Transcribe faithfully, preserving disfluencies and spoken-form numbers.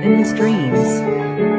mountains dreams.